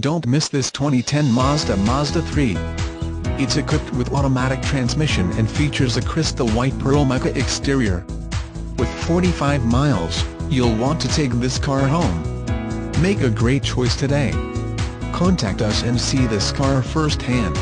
Don't miss this 2010 Mazda 3. It's equipped with automatic transmission and features a crystal white pearl mica exterior. With 45 miles, you'll want to take this car home. Make a great choice today. Contact us and see this car firsthand.